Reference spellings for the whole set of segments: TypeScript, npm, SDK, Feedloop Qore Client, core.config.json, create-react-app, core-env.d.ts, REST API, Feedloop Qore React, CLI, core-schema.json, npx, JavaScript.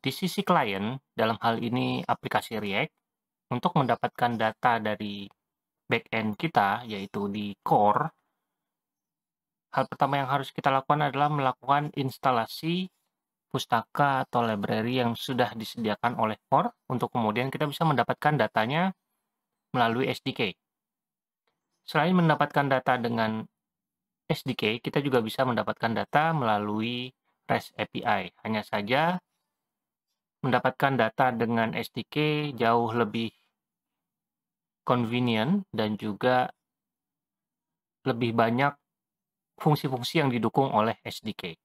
Di sisi klien, dalam hal ini aplikasi React, untuk mendapatkan data dari backend kita, yaitu di core, hal pertama yang harus kita lakukan adalah melakukan instalasi pustaka atau library yang sudah disediakan oleh core, untuk kemudian kita bisa mendapatkan datanya melalui SDK. Selain mendapatkan data dengan SDK, kita juga bisa mendapatkan data melalui REST API. Hanya saja, mendapatkan data dengan SDK jauh lebih convenient dan juga lebih banyak fungsi-fungsi yang didukung oleh SDK.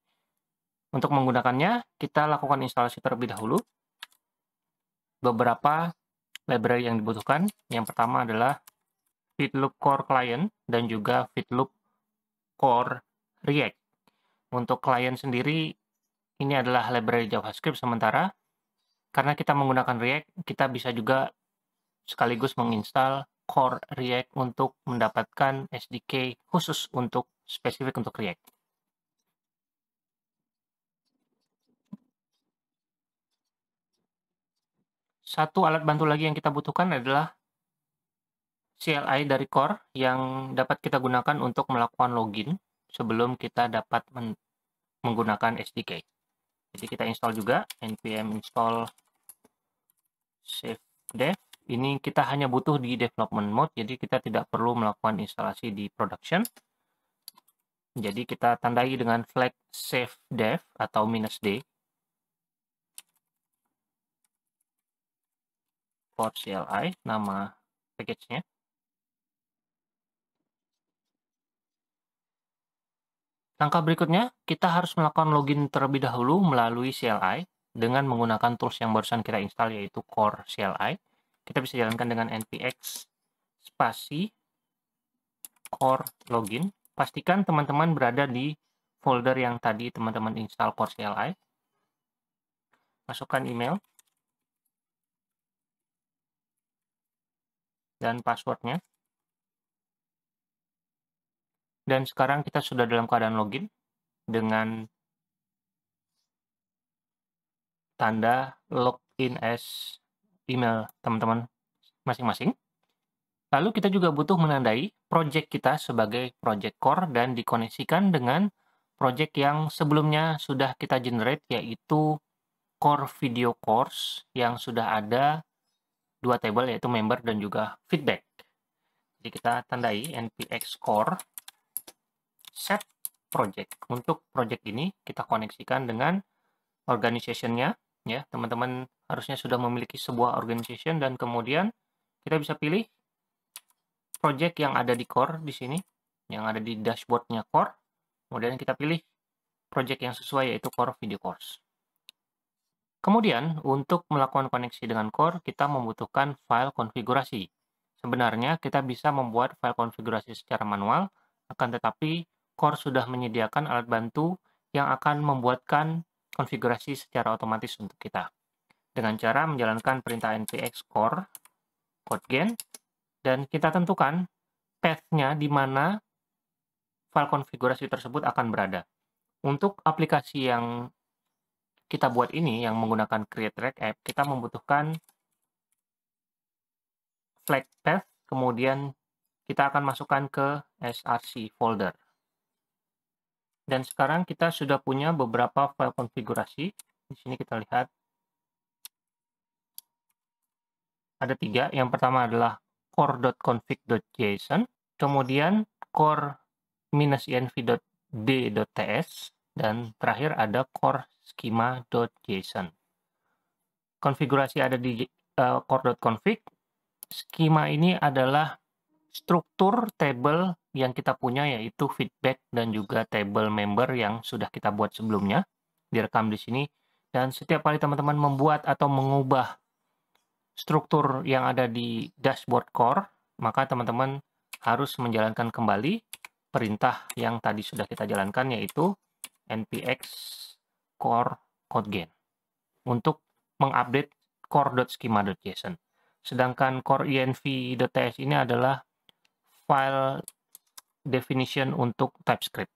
Untuk menggunakannya, kita lakukan instalasi terlebih dahulu. Beberapa library yang dibutuhkan. Yang pertama adalah Feedloop Qore Client dan juga Feedloop Qore React. Untuk client sendiri, ini adalah library JavaScript sementara. Karena kita menggunakan React, kita bisa juga sekaligus menginstal Qore React untuk mendapatkan SDK khusus untuk spesifik untuk React. Satu alat bantu lagi yang kita butuhkan adalah CLI dari Core yang dapat kita gunakan untuk melakukan login sebelum kita dapat menggunakan SDK. Jadi kita install juga npm install savedev. Ini kita hanya butuh di development mode, jadi kita tidak perlu melakukan instalasi di production. Jadi kita tandai dengan flag savedev atau -d for CLI, nama package-nya. Langkah berikutnya, kita harus melakukan login terlebih dahulu melalui CLI dengan menggunakan tools yang barusan kita install, yaitu Core CLI. Kita bisa jalankan dengan npx spasi core login. Pastikan teman-teman berada di folder yang tadi teman-teman install Core CLI. Masukkan email dan passwordnya. Dan sekarang kita sudah dalam keadaan login dengan tanda login as email teman-teman masing-masing. Lalu kita juga butuh menandai project kita sebagai project core dan dikoneksikan dengan project yang sebelumnya sudah kita generate, yaitu core video course yang sudah ada dua table, yaitu member dan juga feedback. Jadi kita tandai npx core set project. Untuk project ini kita koneksikan dengan organization-nya, ya. Teman-teman harusnya sudah memiliki sebuah organization dan kemudian kita bisa pilih project yang ada di core di sini, yang ada di dashboard-nya core. Kemudian kita pilih project yang sesuai, yaitu core video course. Kemudian untuk melakukan koneksi dengan core, kita membutuhkan file konfigurasi. Sebenarnya kita bisa membuat file konfigurasi secara manual, akan tetapi Core sudah menyediakan alat bantu yang akan membuatkan konfigurasi secara otomatis untuk kita. Dengan cara menjalankan perintah npx core codegen, dan kita tentukan path-nya di mana file konfigurasi tersebut akan berada. Untuk aplikasi yang kita buat ini, yang menggunakan create-react-app, kita membutuhkan flag path, kemudian kita akan masukkan ke src folder. Dan sekarang kita sudah punya beberapa file konfigurasi. Di sini kita lihat ada tiga. Yang pertama adalah core.config.json, kemudian core-env.d.ts, dan terakhir ada core-schema.json. Konfigurasi ada di core.config. Schema ini adalah struktur table yang kita punya, yaitu feedback dan juga table member yang sudah kita buat sebelumnya, direkam di sini. Dan setiap kali teman-teman membuat atau mengubah struktur yang ada di dashboard core, maka teman-teman harus menjalankan kembali perintah yang tadi sudah kita jalankan, yaitu npx core codegen untuk mengupdate core.schema.json. Sedangkan core-env.ts ini adalah file definition untuk TypeScript.